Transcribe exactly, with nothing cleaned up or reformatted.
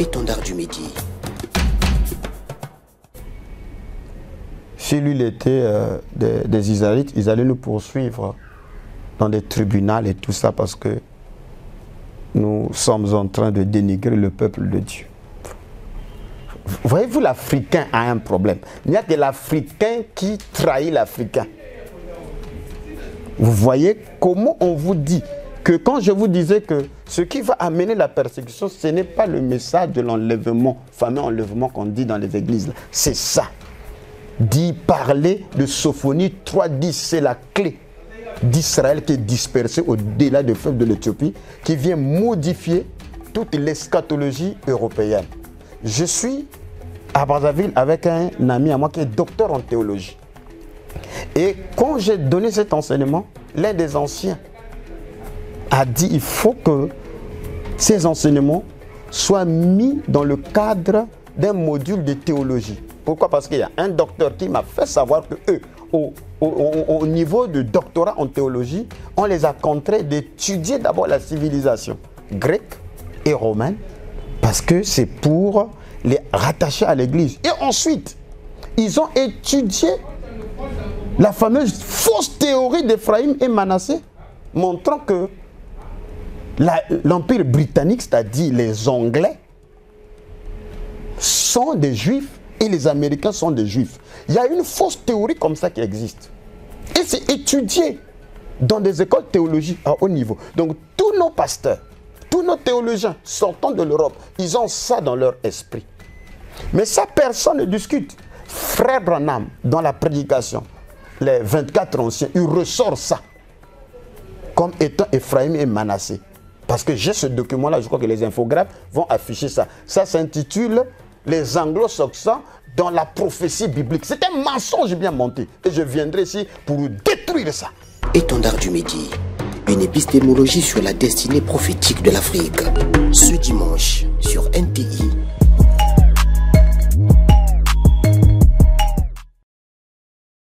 Étendard du Midi. Si lui il était euh, des, des Israélites, ils allaient le poursuivre dans des tribunaux et tout ça parce que nous sommes en train de dénigrer le peuple de Dieu. Voyez-vous, l'Africain a un problème. Il n'y a que l'Africain qui trahit l'Africain. Vous voyez comment on vous dit que quand je vous disais que ce qui va amener la persécution, ce n'est pas le message de l'enlèvement, fameux enlèvement qu'on dit dans les églises. C'est ça. D'y parler de Sophonie trois dix, c'est la clé d'Israël qui est dispersée au-delà du fleuve de l'Éthiopie, qui vient modifier toute l'eschatologie européenne. Je suis à Brazzaville avec un ami à moi qui est docteur en théologie. Et quand j'ai donné cet enseignement, l'un des anciens a dit il faut que ces enseignements soient mis dans le cadre d'un module de théologie. Pourquoi? Parce qu'il y a un docteur qui m'a fait savoir que eux, au, au, au niveau de doctorat en théologie, on les a contraints d'étudier d'abord la civilisation grecque et romaine, parce que c'est pour les rattacher à l'Église. Et ensuite, ils ont étudié la fameuse fausse théorie d'Ephraïm et Manassé, montrant que l'Empire britannique, c'est-à-dire les Anglais, sont des Juifs et les Américains sont des Juifs. Il y a une fausse théorie comme ça qui existe. Et c'est étudié dans des écoles théologiques à haut niveau. Donc tous nos pasteurs, tous nos théologiens sortant de l'Europe, ils ont ça dans leur esprit. Mais ça, personne ne discute. Frère Branham, dans la prédication, les vingt-quatre anciens, il ressort ça comme étant Ephraïm et Manassé. Parce que j'ai ce document-là, je crois que les infographes vont afficher ça. Ça s'intitule « Les Anglo-Saxons dans la prophétie biblique ». C'est un mensonge bien monté. Et je viendrai ici pour détruire ça. Étendard du Midi, une épistémologie sur la destinée prophétique de l'Afrique. Ce dimanche, sur N T I.